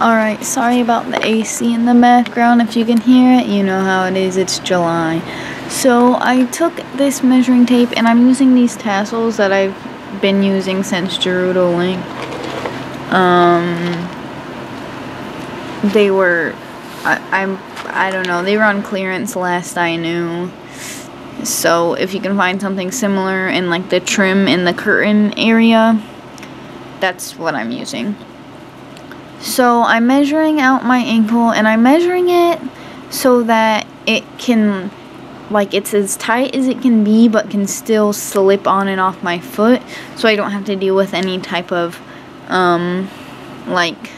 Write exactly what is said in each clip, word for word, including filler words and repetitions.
Alright, sorry about the A C in the background. If you can hear it, you know how it is, it's July. So I took this measuring tape and I'm using these tassels that I've been using since Gerudo Link. Um, they were, I, I'm, I don't know, they were on clearance last I knew. So if you can find something similar in like the trim in the curtain area, that's what I'm using. So I'm measuring out my ankle and I'm measuring it so that it can, like, it's as tight as it can be but can still slip on and off my foot, so I don't have to deal with any type of um, like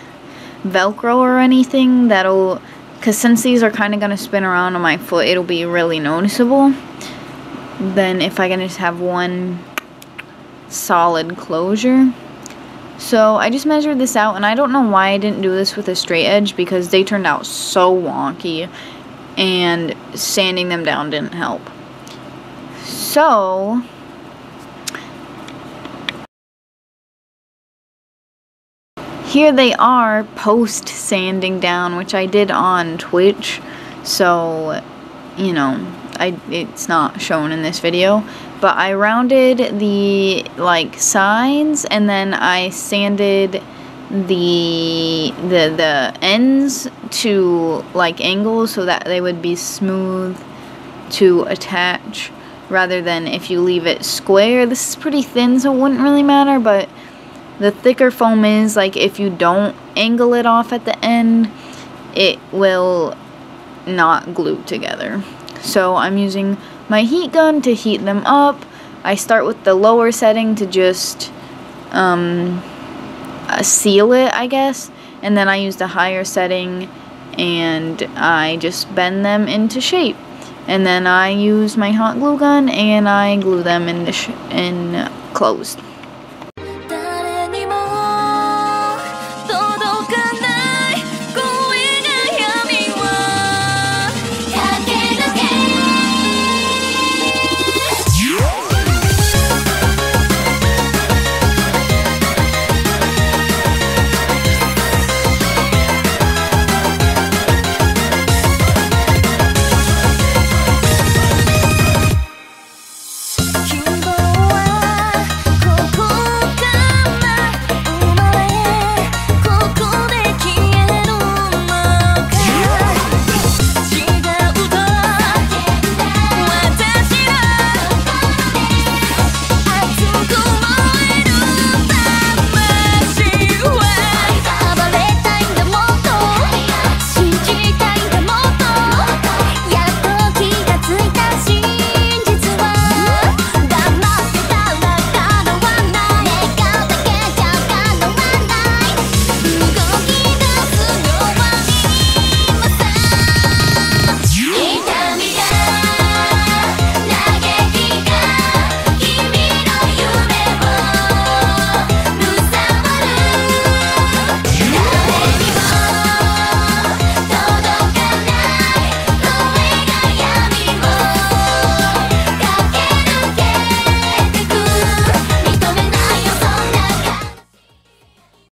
Velcro or anything that'll, because since these are kind of going to spin around on my foot, it'll be really noticeable. Then if I can just have one solid closure. So I just measured this out, and I don't know why I didn't do this with a straight edge because they turned out so wonky and sanding them down didn't help. So here they are post sanding down, which I did on Twitch, so you know, I, it's not shown in this video, but I rounded the like sides and then I sanded the the the ends to like angles so that they would be smooth to attach rather than if you leave it square. This is pretty thin, so it wouldn't really matter, but the thicker foam is, like, if you don't angle it off at the end, it will not glue together. So I'm using my heat gun to heat them up. I start with the lower setting to just um, uh, seal it, I guess, and then I use the higher setting and I just bend them into shape. And then I use my hot glue gun and I glue them in, in uh, closed.